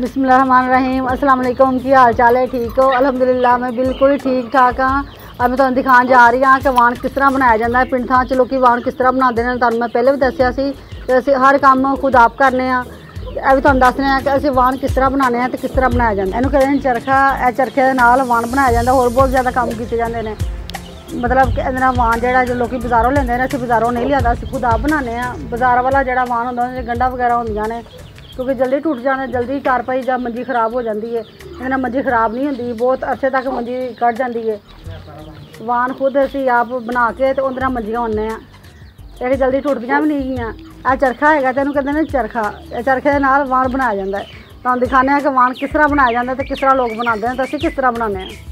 बिस्मिल्लाहिर्रहमानिर्रहीम। अस्सलाम वालेकुम। की हाल चाल है? ठीक हो? अलहमदुलिल्लाह मैं बिल्कुल ठीक ठाक हाँ। अब मैं तुहानू दिखाने जा रही हाँ कि वाण किस तरह बनाया जाता है। पिंड थां च लोग वाण किस तरह बनाते हैं, तुहानू मैं पहले भी दस्सिया सी कि असीं हर काम खुद आप करने हाँ। यह भी तुहानू दस्सने हाँ कि असीं वाण किस तरह बनाने हैं तो किस तरह बनाया जाता है। इहनू कहंदे ने चरखा। इह चरखे दे नाल वाण बनाया जाता। होर बहुत ज़्यादा काम कीते जांदे ने, मतलब कि इहदे नाल वाण जिहड़ा जो लोग बाज़ारों लैंदे ने, असीं बाज़ारों नहीं लिआंदा, असीं खुद आप बनाने हाँ। बाज़ार वाला जिहड़ा वाण हुंदा उहदे च गंढां वगैरा होंदियां ने, क्योंकि जल्दी टूट जाने, जल्दी चारपाई या मंजी खराब हो जाती है। इन्हें मंजी खराब नहीं होती, बहुत अरसे तक मंजी कट जाती है। वाण खुद असी आप बना के तो उन्हें मंजियां होने एक जल्दी टुटदियां भी नहीं गई। यह चरखा है तो कहते हैं चरखा। चरखे नाल वाण बनाया जाता है। तो दिखाने हैं कि वाण किस तरह बनाया जाता है, किस तरह लोग बनाते हैं, तो असी किस तरह बनाने हैं।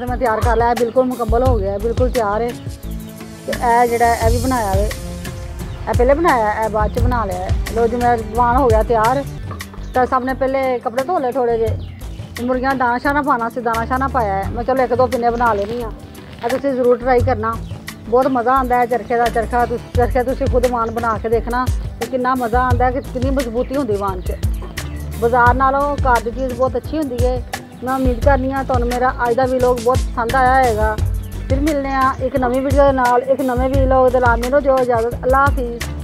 तो मैं तैयार कर लिया, बिल्कुल मुकम्मल हो गया, बिल्कुल तैयार है। तो यह जोड़ा भी बनाया है, पहले बनाया है, बाद च बना लिया है। लो जी मेरा वाण हो गया तैयार। तो सबने पहले कपड़े धो ले थोड़े जे, मुर्गियां दाना शाना पाना से दाना शाना पाया है। मैं चलो एक दो पिन्ने बना लेनी हाँ, तुसीं जरूर ट्राई करना। बहुत मज़ा आता है चरखे का। चरखा तुसीं खुद वान बना के देखना कि मज़ा आता है कि कितनी मजबूती होंगी वान च। बाजार नालों घर की चीज़ बहुत अच्छी होंगी है। मैं उम्मीद करनी हाँ तुहानूं मेरा अज का वीलॉग बहुत पसंद आया होगा। फिर मिलने एक नवीं वीडियो के नाल एक नवें वीलॉग दे नाल। मेरे जो इजाज़त, अल्लाह हाफिज़।